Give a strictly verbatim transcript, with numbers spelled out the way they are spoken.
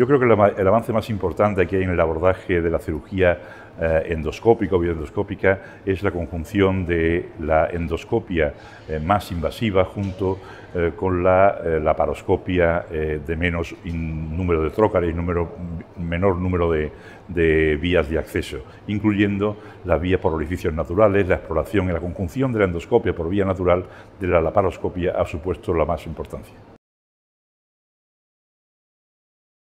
Yo creo que el avance más importante que hay en el abordaje de la cirugía endoscópica o bioendoscópica es la conjunción de la endoscopia más invasiva junto con la laparoscopia de menos número de trócares y menor número de, de vías de acceso, incluyendo las vías por orificios naturales, la exploración y la conjunción de la endoscopia por vía natural de la laparoscopia ha supuesto la más importancia.